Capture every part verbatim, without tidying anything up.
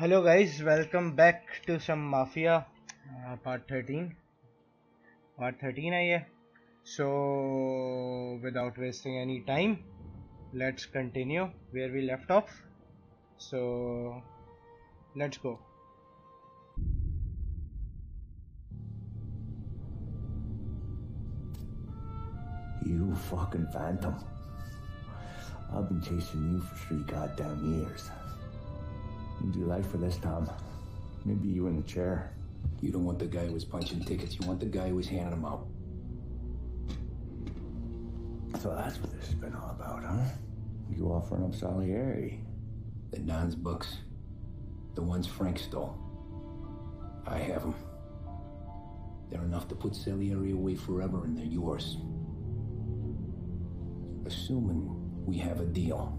Hello guys, welcome back to some Mafia uh, part thirteen. Part thirteen hai ye. So without wasting any time, let's continue where we left off. So let's go. You fucking phantom. I've been chasing you for three goddamn years. You'd be light for this, Tom. Maybe you in the chair. You don't want the guy who was punching tickets. You want the guy who was handing them out. So that's what this has been all about, huh? You offering up Salieri. The non's books. The ones Frank stole. I have them. They're enough to put Salieri away forever, and they're yours. Assuming we have a deal.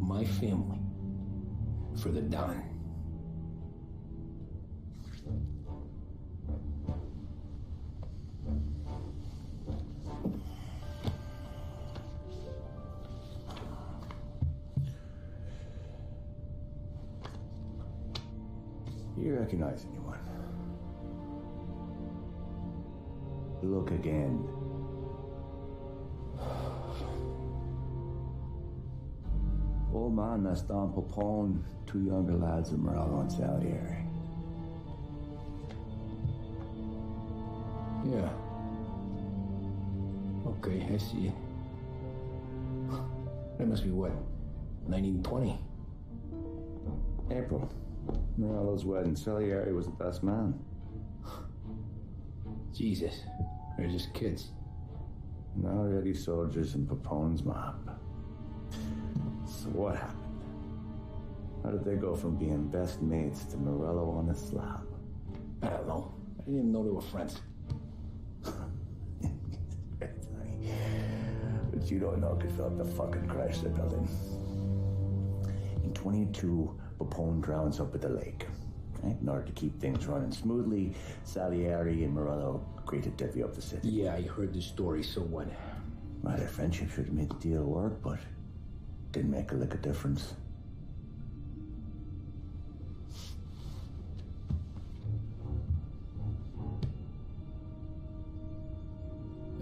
My family. For the Don. You recognize anyone? Look again. Old man, that's Don Peppone, two younger lads of Morello and Salieri. Yeah. Okay, I see it. That must be what? nineteen twenty? April. Morello's wedding. Salieri was the best man. Jesus. They're just kids. Not already soldiers in Peppone's mob. So what happened? How did they go from being best mates to Morello on the slab? I don't know. I didn't even know they were friends. But you don't know because of the fucking crash they're building. In twenty-two, Peppone drowns up at the lake. Okay? In order to keep things running smoothly, Salieri and Morello agreed to divvy up the city. Yeah, I heard the story, so what? Well, their friendship should have made the deal work, but didn't make a lick of difference.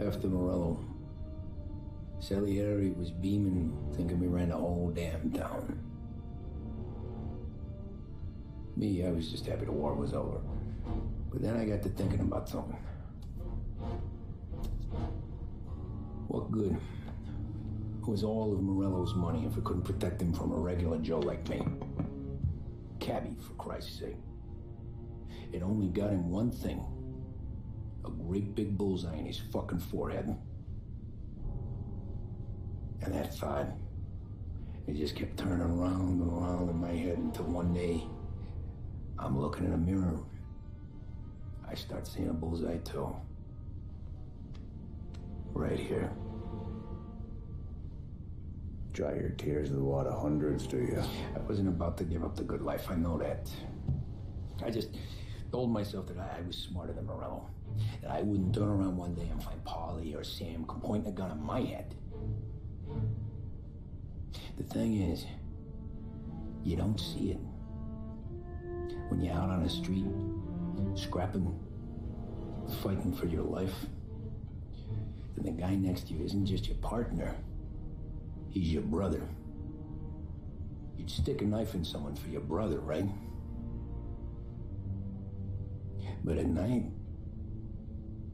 After Morello, Salieri was beaming, thinking we ran the whole damn town. Me, I was just happy the war was over. But then I got to thinking about something. What good was all of Morello's money if it couldn't protect him from a regular Joe like me? Cabbie, for Christ's sake. It only got him one thing. A great big bullseye in his fucking forehead. And that thought, it just kept turning around and around in my head until one day, I'm looking in a mirror. I start seeing a bullseye too. Right here. Dry your tears with a lot of hundreds, do you? I wasn't about to give up the good life, I know that. I just told myself that I was smarter than Morello. That I wouldn't turn around one day and find Paulie or Sam pointing a gun at my head. The thing is, you don't see it. When you're out on the street, scrapping, fighting for your life, then the guy next to you isn't just your partner. He's your brother. You'd stick a knife in someone for your brother, right? But at night,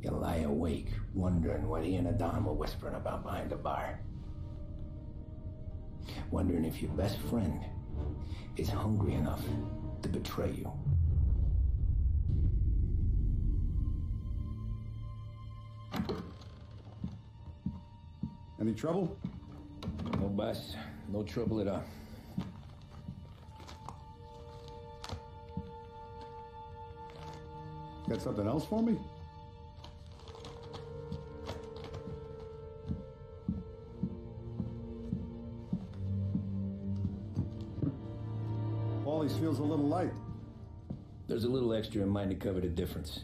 you lie awake, wondering what he and the Don were whispering about behind the bar. Wondering if your best friend is hungry enough to betray you. Any trouble? No, boss. No trouble at all. Got something else for me? Paulie's feels a little light. There's a little extra in mine to cover the difference.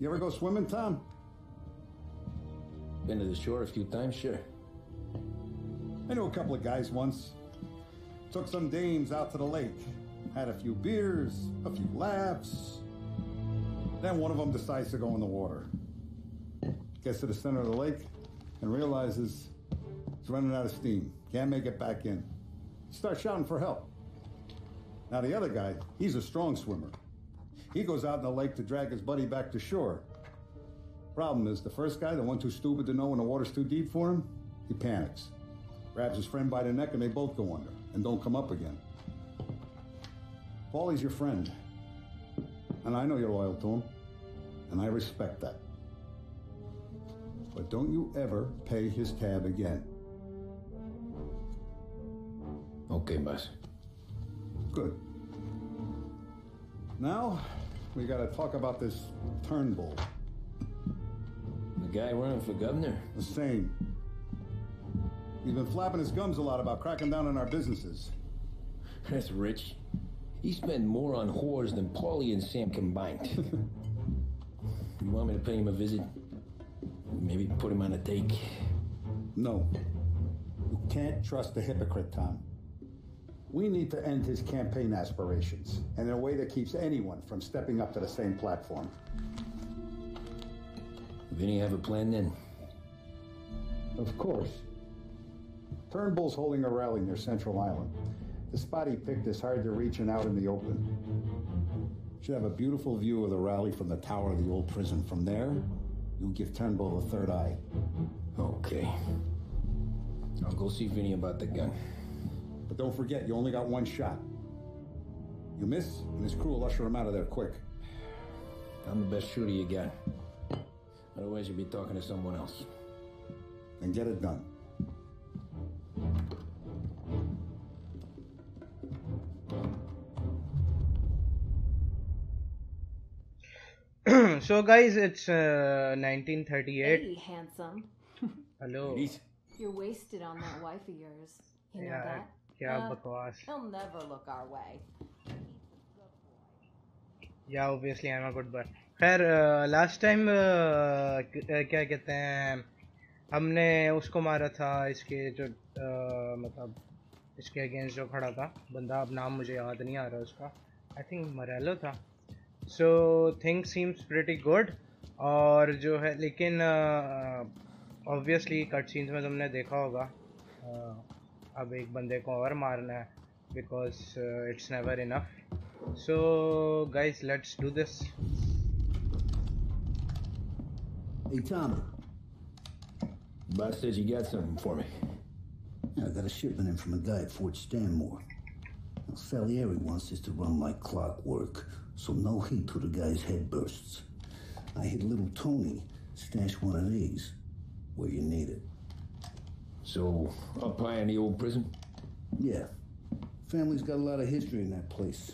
You ever go swimming, Tom? Been to the shore a few times, sure. I knew a couple of guys once. Took some dames out to the lake. Had a few beers, a few laughs. Then one of them decides to go in the water. Gets to the center of the lake and realizes it's running out of steam. Can't make it back in. Starts shouting for help. Now the other guy, he's a strong swimmer. He goes out in the lake to drag his buddy back to shore. Problem is, the first guy, the one too stupid to know when the water's too deep for him, he panics. Grabs his friend by the neck and they both go under and don't come up again. Paulie's your friend. And I know you're loyal to him. And I respect that. But don't you ever pay his tab again. Okay, boss. Good. Now, we gotta talk about this Turnbull. The guy running for governor? The same. He's been flapping his gums a lot about cracking down on our businesses. That's rich. He spent more on whores than Paulie and Sam combined. You want me to pay him a visit? Maybe put him on a take? No. You can't trust the hypocrite, Tom. We need to end his campaign aspirations in a way that keeps anyone from stepping up to the same platform. Vinny have a plan then? Of course. Turnbull's holding a rally near Central Island. The spot he picked is hard to reach and out in the open. Should have a beautiful view of the rally from the tower of the old prison. From there, you'll give Turnbull the third eye. Okay. I'll go see Vinny about the gun. But don't forget, you only got one shot. You miss, and his crew will usher him out of there quick. I'm the best shooter you got. Otherwise, you'll be talking to someone else. Then get it done. So, guys, it's uh, nineteen thirty-eight. Hey, handsome. Hello. You're wasted on that wife of yours. You know yeah. that? Yeah, uh, because he'll never look our way. Yeah, obviously I'm a good boy. खैर uh, last time uh, uh, क्या कहते हैं हमने उसको मारा था इसके जो uh, मतलब इसके अगेंस्ट जो खड़ा था बंदा अब नाम मुझे याद नहीं आ रहा उसका I think Morello था. So things seems pretty good और जो है लेकिन uh, obviously कट सीन्स में तुमने देखा होगा uh, अब एक बंदे को और मारना है because uh, it's never enough. So guys, let's do this. Hey Tom, boss says you got something for me. Yeah, I got a shipment in from a guy at Fort Stanmore. Now, Salieri wants this to run like clockwork, so no heat till the guy's head bursts. I hit little Tony, stash one of these where you need it. So, up high in the old prison? Yeah. Family's got a lot of history in that place.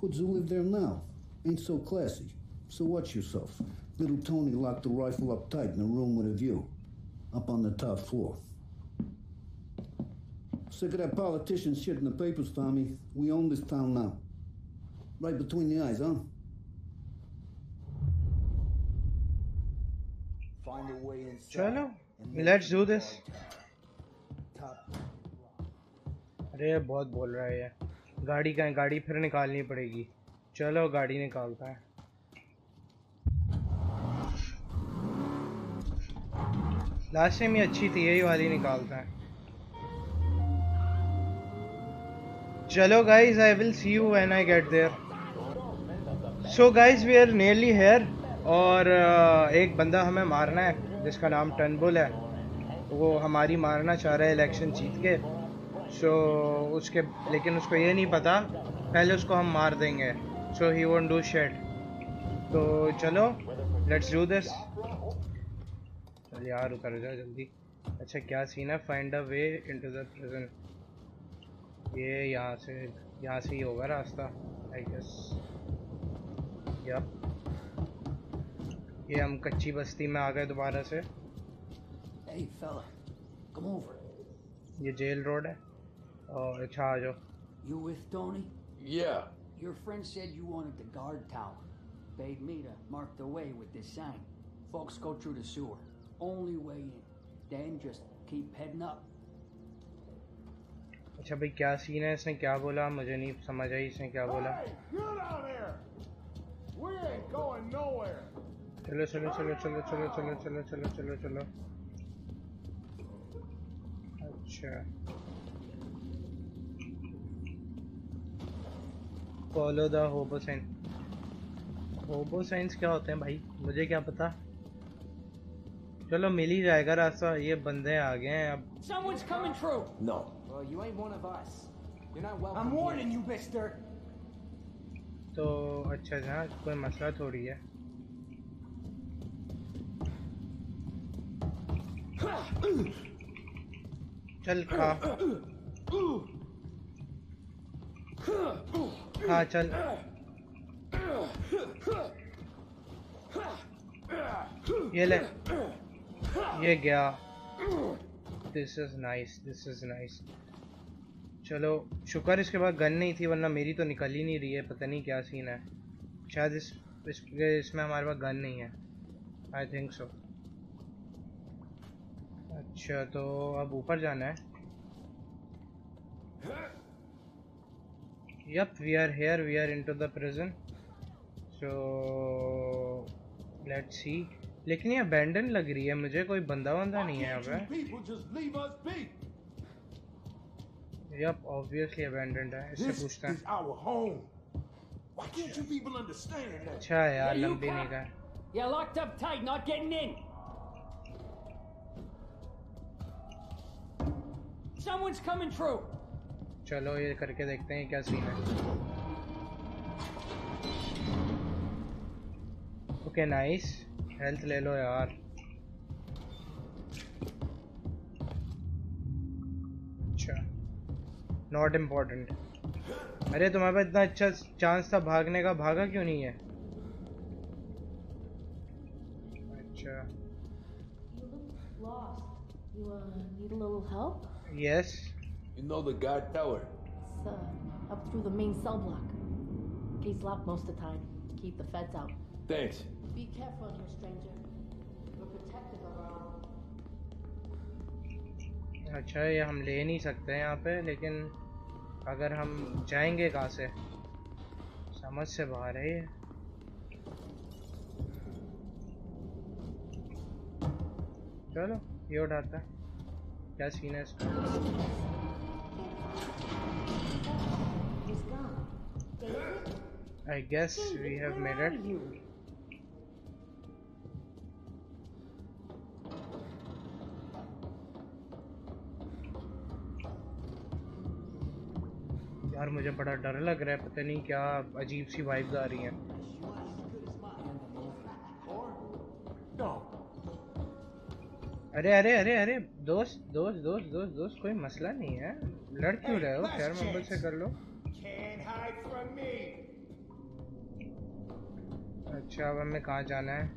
Hoods who live there now. Ain't so classy. So watch yourself. Little Tony locked the rifle up tight in a room with a view. Up on the top floor. Sick of that politician shit in the papers, Tommy. We own this town now. Right between the eyes, huh? Find a way inside. Let's do this. अरे बहुत बोल रहा है ये गाड़ी कहाँ गाड़ी फिर निकालनी पड़ेगी चलो गाड़ी निकालता है लास्ट टाइम ये अच्छी थी यही वाली निकालता है चलो guys I will see you when I get there. So guys we are nearly here और एक बंदा हमें मारना है जिसका नाम टर्नबुल है वो हमारी मारना चाह रहा है इलेक्शन जीत के सो उसके लेकिन उसको ये नहीं पता पहले उसको हम मार देंगे so he won't do shit तो चलो लेट्स डू दिस चल यार उतर जा जल्दी अच्छा क्या सीन है find a way into the prison ये यहाँ से यहाँ से ही होगा रास्ता आई गेस यप ये हम कच्ची बस्ती में आ गए दोबारा से hey fella, come over. ये जेल रोड है और अच्छा आ जाओ You with Tony? Yeah. Your friend said you wanted the guard tower. Bade me to mark the way with this sign. Folks go through the sewer. Only way in. Then just keep heading up. अच्छा भाई क्या scene है, इसने क्या बोला मुझे नहीं समझ आई, इसने क्या बोला। चलो चलो चलो चलो चलो चलो चलो चलो चलो चलो। अच्छा follow the hobo sign, hobo signs क्या होते हैं भाई मुझे क्या पता। चलो मिल ही जाएगा रास्ता, ये बंदे आ गए हैं अब। Someone's coming through. No. Well, you ain't one of us. You're not welcome. I'm warning you, mister. तो अच्छा जहाँ कोई मसला थोड़ी है। चल खा। हाँ चल। ये ले। ये गया। This is nice, this is nice. चलो शुक्र इसके बाद गन नहीं थी वरना मेरी तो निकल ही नहीं रही है, पता नहीं क्या सीन है। शायद इस इसमें इस हमारे पास गन नहीं है, आई थिंक सो। अच्छा तो अब ऊपर जाना है। Yup we are here, we are into the prison, so let's see. लेकिन ये अबैंडन लग रही है मुझे, कोई बंदा बंदा नहीं है यहाँ पे। यप ऑब्वियसली अबैंडन है, इससे पूछता है। अच्छा यार लंबी नहीं का। चलो ये करके देखते हैं क्या सीन है। ओके नाइस, हेल्थ ले लो यार। अच्छा नॉट इम्पोर्टेंट। अरे तुम्हारे पास इतना अच्छा चांस था भागने का, भागा क्यों नहीं है। अच्छा yes you know the guard tower up through the main cell block, it's locked most of the time, keep the feds out. Thanks. Be careful here, stranger. We're protected around. अच्छा ये हम ले नहीं सकते हैं यहाँ पे, लेकिन अगर हम जाएंगे कहाँ से, समझ से बाहर है ये। चलो ये उठाता है, क्या सीन है इसका। I guess we have made it. यार मुझे बड़ा डर लग रहा है, पता नहीं क्या अजीब सी वाइब्स आ रही हैं। अरे अरे अरे अरे दोस्त दोस्त दोस्त दोस्त दोस्त कोई मसला नहीं है, लड़ क्यों रहे हो। खैर मुंबई से कर लो। अच्छा अब हमें कहाँ जाना है।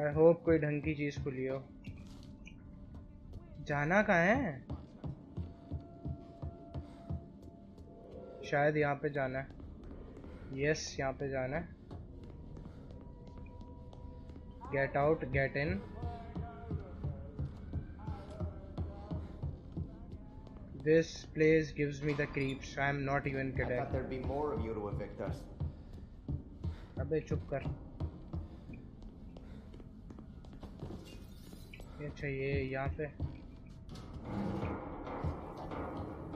आई होप कोई ढंग की चीज खुली हो। जाना कहाँ है, शायद यहाँ पे जाना है। यस यहाँ पे जाना है। Get out get in. This place gives me the creeps, I am not even kidding. अबे चुप कर। अच्छा ये यहाँ पे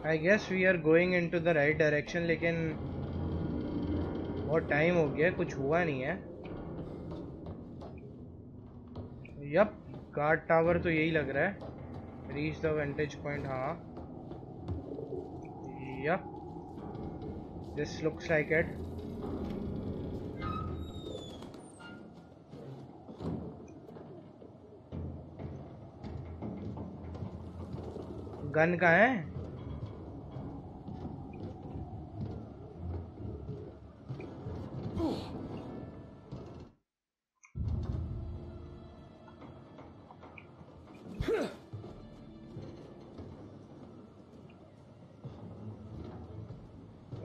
I guess we are going in to the right direction, लेकिन बहुत टाइम हो गया कुछ हुआ नहीं है। यप गार्ड टावर तो यही लग रहा है। Reach the vantage point. हाँ yup this looks like it. Gun का है?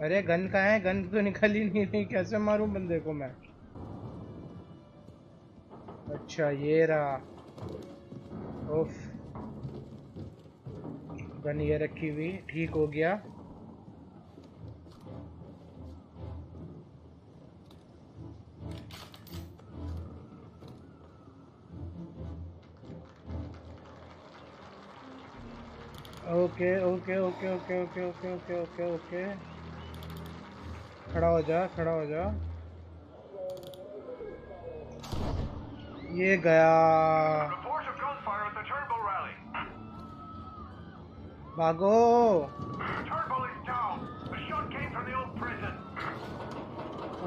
अरे गन कहाँ है? गन तो निकल ही नहीं रही, कैसे मारूं बंदे को मैं? अच्छा ये रहा, ओफ, गन ये रखी हुई, ठीक हो गया। Okay okay okay okay okay okay okay okay okay खड़ा हो जा, खड़ा हो जा। ये गया, भागो।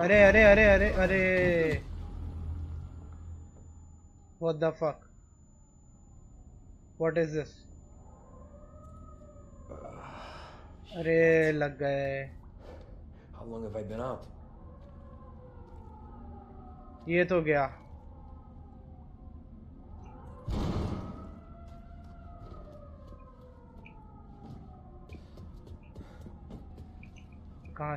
अरे अरे अरे अरे अरे what the fuck, what is this? अरे लग गए। How long have I been up? ये तो गया। कहाँ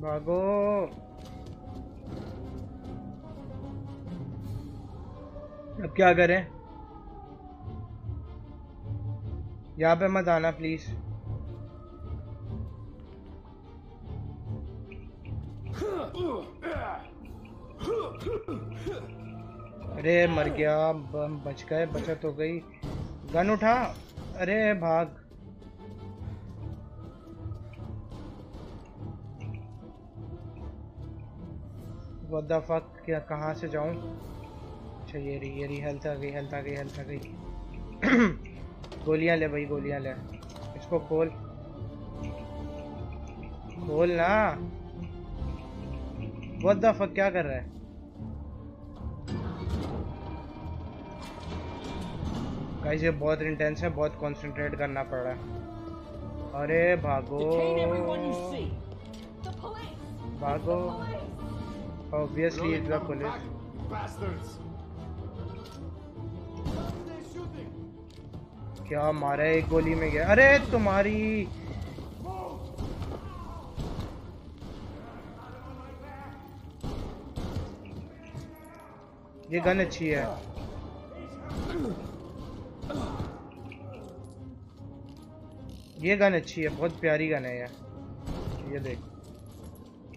भागो। अब क्या करें? यहाँ पे मत आना प्लीज। अरे मर गया, बच गए, बचत हो गई। गन उठा, अरे भाग। What the fuck, क्या कहाँ से जाऊं? अच्छा ये रही, ये रही, हेल्थ आ गई, हेल्थ आ गई, हेल्थ आ गई। गोलियां ले भाई, गोलियां ले, इसको खोल, खोल ना। What the fuck, क्या कर रहा है? गाइस ये बहुत इंटेंस है, बहुत कंसंट्रेट करना पड़ रहा है। अरे भागो भागो, ऑब्वियसली इट्स द पुलिस। क्या मारा है, एक गोली में गया। अरे तुम्हारी, ये गन अच्छी है। ये गन अच्छी है, बहुत प्यारी गन है यार। ये देख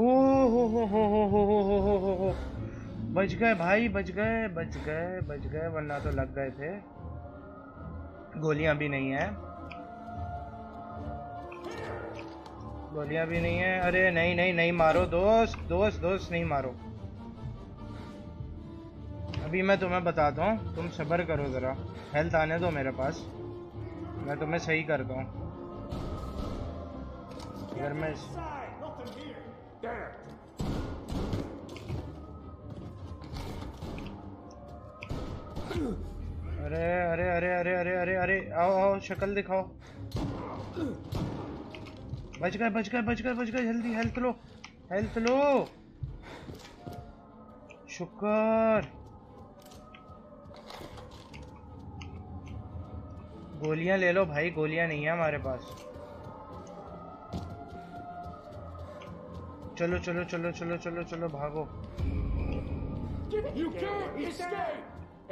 ओ हो हो हो हो हो हो हो हो हो, बच गए भाई, बच गए बच गए बच गए, वरना तो लग गए थे। गोलियां भी नहीं है, गोलियां भी नहीं है। अरे नहीं नहीं नहीं मारो दोस्त, दोस्त दोस्त नहीं मारो। अभी मैं तुम्हें बताता हूँ, तुम सब्र करो ज़रा, हेल्थ आने दो मेरे पास, मैं तुम्हें सही करता हूँ। अगर मैं अरे अरे अरे अरे अरे अरे अरे आओ आओ, शक्ल दिखाओ। बच गए बच गए बच गए बच गए, जल्दी हेल्थ लो, हेल्थ लो, शुक्र। गोलियां ले लो भाई, गोलियां नहीं है हमारे पास। चलो चलो चलो चलो चलो चलो भागो।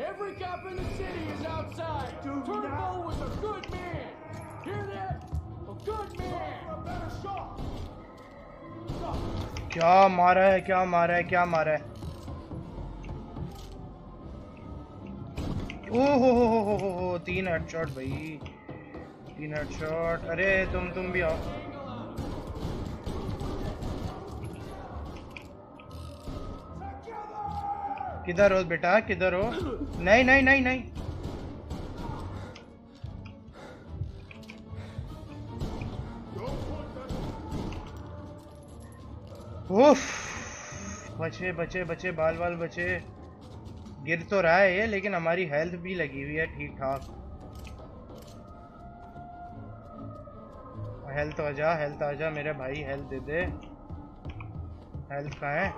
Every cop in the city is outside. Turnbull was a good man. Hear that? A good man. A better shot. क्या मारा है, क्या मारा है, क्या मारा है। ओ हो हो हो हो हो, तीन हेडशॉट भाई, तीन हेडशॉट। अरे तुम तुम भी आओ। किधर हो बेटा, किधर हो? नहीं नहीं नहीं नहीं, उफ, बचे बचे बचे, बाल बाल बचे। गिर तो रहा है ये, लेकिन हमारी हेल्थ भी लगी हुई है ठीक ठाक। हेल्थ आ जा, हेल्थ आ जा मेरे भाई, हेल्थ दे दे। हेल्थ कहाँ है?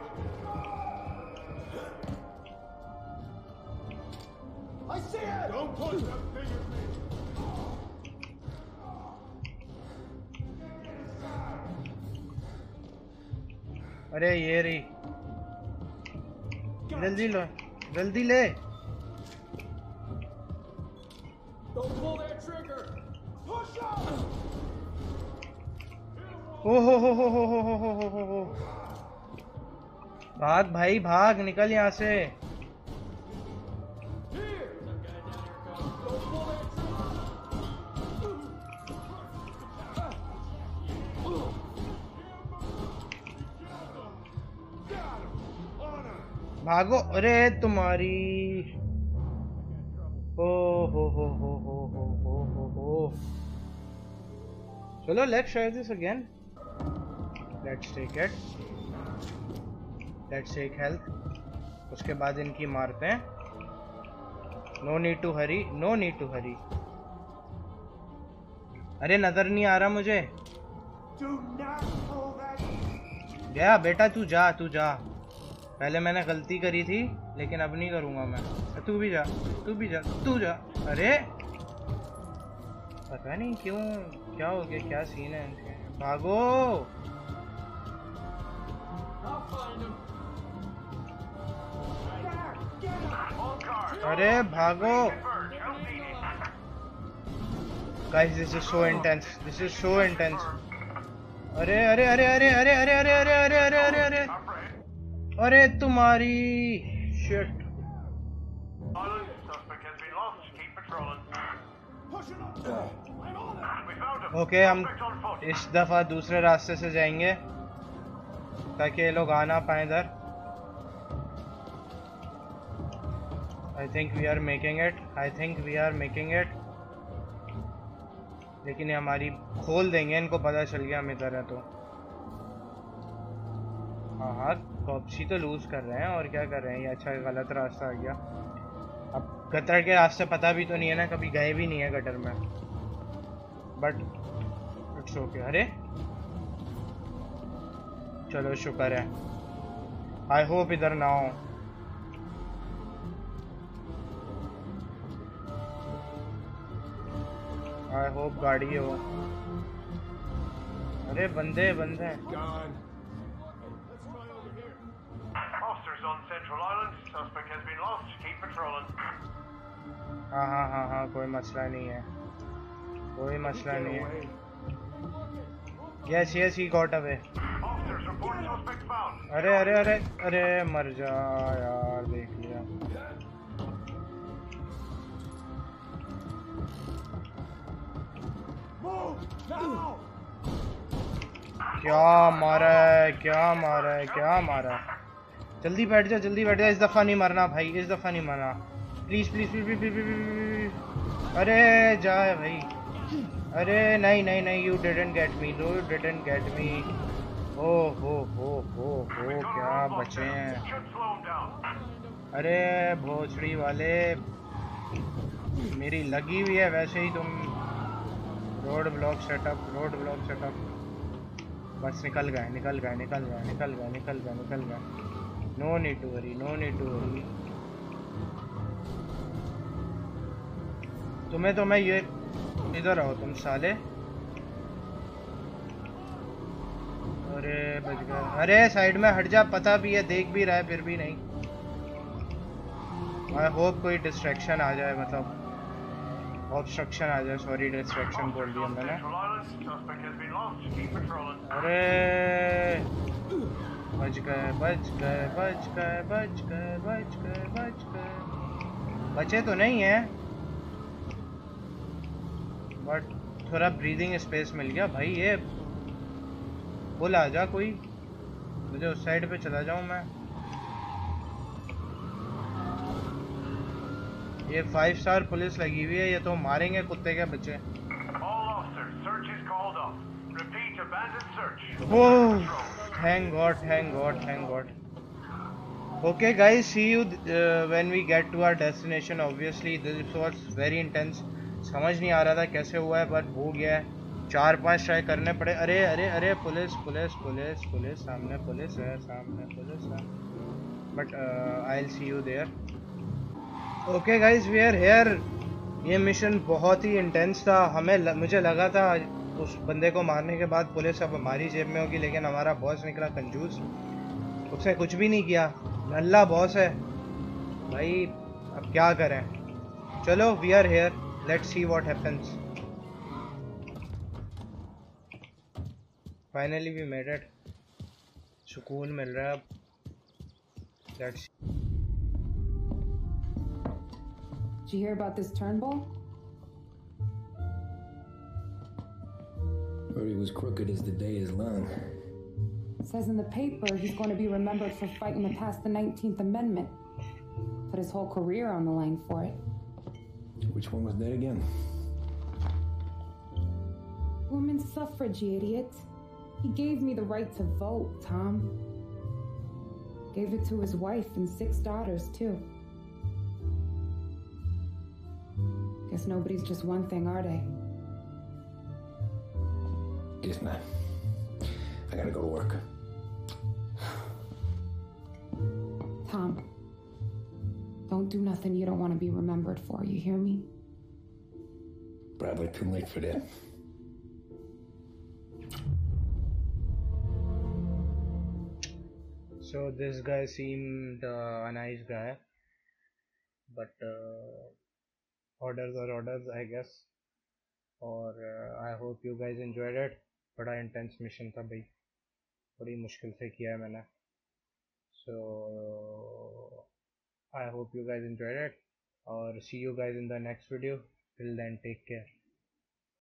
अरे ये रही, जल्दी लो, जल्दी ले। ओ हो हो हो हो हो हो हो हो, भाग भाई भाग, निकल यहाँ से। भागो। अरे तुम्हारी, ओ हो हो हो हो हो हो हो हो। चलो let's try this again. Let's take it, let's take health, उसके बाद इनकी मारते हैं। No need to hurry, no need to hurry. अरे नजर नहीं आ रहा मुझे। गया बेटा, तू जा तू जा। पहले मैंने गलती करी थी, लेकिन अब नहीं करूंगा मैं। तू भी जा, तू भी जा, तू जा। अरे पता नहीं क्यों, क्या हो गया, क्या सीन है इनके। भागो। अरे भागो। Guys this is so intense, this is so intense. अरे अरे अरे अरे अरे अरे अरे अरे अरे अरे अरे अरे अरे तुम्हारी, शिट। ओके, हम इस दफा दूसरे रास्ते से जाएंगे ताकि ये लोग आ ना पाए इधर। I think we are making it, I think we are making it. लेकिन ये हमारी खोल देंगे, इनको पता चल गया हम इधर हैं तो। हाँ हाँ, कॉपसी तो लूज कर रहे हैं, और क्या कर रहे हैं। ये अच्छा गलत रास्ता आ गया। अब गटर के रास्ते पता भी तो नहीं है ना, कभी गए भी नहीं है गटर में, बट इट्स ओके। अरे चलो शुक्र है। आई होप इधर ना हो। आई होप गाड़ी हो। अरे बंदे बंदे। हाँ हाँ हाँ हाँ, कोई मसला नहीं है, कोई मसला नहीं है। Yes yes, he got away. अरे अरे अरे अरे, मर जा यार, देख लिया। क्या मारा है, क्या मारा है, क्या मारा है। जल्दी बैठ जा, जल्दी बैठ जा। इस दफा नहीं मरना भाई, इस दफा नहीं मरना, please please please please please. अरे जा भाई। अरे नहीं नहीं नहीं, you didn't get me, you didn't get me. ओ हो हो हो हो, क्या बचे हैं। अरे भोसड़ी वाले, मेरी लगी हुई है वैसे ही तुम। Road block setup, road block setup. बस निकल गए, निकल गए, निकल गए, निकल गए, निकल गए, निकल गए। No need to worry, no need to worry. तुम्हें तो मैं ये इधर आओ तुम साले। अरे बच गया, अरे साइड में हट जा, पता भी है देख भी रहा है फिर भी नहीं। आई होप कोई डिस्ट्रैक्शन आ जाए, मतलब ऑब्स्ट्रक्शन आ जाए, सॉरी डिस्ट्रैक्शन बोल दिया मैंने। अरे बच गए बच गए बच गए बच गए बच गए बच गए, बचे तो नहीं है बट थोड़ा ब्रीदिंग स्पेस मिल गया भाई। ये बोल आ जा कोई, मुझे उस साइड पे चला जाऊं मैं। ये फाइव स्टार पुलिस लगी हुई है, ये तो मारेंगे कुत्ते के बच्चे। Oh thank God thank God thank God. Okay guys, see you when we get to our destination. Obviously this was very intense, समझ नहीं आ रहा था कैसे हुआ है बट हो गया है। चार पांच ट्राई करने पड़े। अरे अरे अरे पुलिस पुलिस पुलिस पुलिस, सामने पुलिस है, सामने पुलिस है, but I will see you there. Okay guys we are here. ये मिशन बहुत ही इंटेंस था, हमें ल, मुझे लगा था उस बंदे को मारने के बाद पुलिस अब हमारी जेब में होगी, लेकिन हमारा बॉस निकला कंजूस, उसने कुछ भी नहीं किया। नल्ला बॉस है भाई, अब क्या करें। चलो we are here, let's see what happens. Finally we made it, सुकून मिल रहा है अब। Let's Did you hear about this Turnbull? Heard he was crooked as the day is long. It says in the paper he's going to be remembered for fighting to pass the nineteenth Amendment. Put his whole career on the line for it. Which one was that again? Women's suffrage, you idiot. He gave me the right to vote, Tom. Gave it to his wife and six daughters, too. Guess nobody's just one thing, are they? Guess not. I gotta go to work. Tom. Don't do nothing you don't want to be remembered for, you hear me? Probably too late for that. So this guy seemed uh, a nice guy, but uh, orders are orders, I guess. Or uh, I hope you guys enjoyed it. बड़ा intense mission था भाई, बड़ी मुश्किल से किया है मैंने। So I hope you guys enjoyed it, or see you guys in the next video. Till then, take care.